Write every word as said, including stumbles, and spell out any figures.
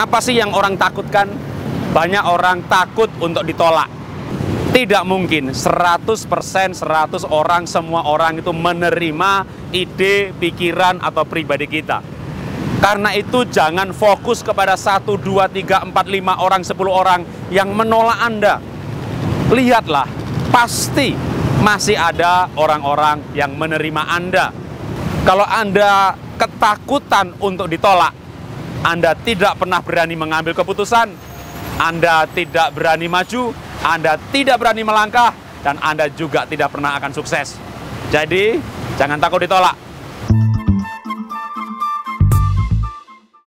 Apa sih yang orang takutkan? Banyak orang takut untuk ditolak. Tidak mungkin seratus persen seratus orang, semua orang itu menerima ide, pikiran, atau pribadi kita. Karena itu jangan fokus kepada satu, dua, tiga, empat, lima orang, sepuluh orang yang menolak Anda. Lihatlah, pasti masih ada orang-orang yang menerima Anda. Kalau Anda ketakutan untuk ditolak, Anda tidak pernah berani mengambil keputusan, Anda tidak berani maju, Anda tidak berani melangkah, dan Anda juga tidak pernah akan sukses. Jadi, jangan takut ditolak.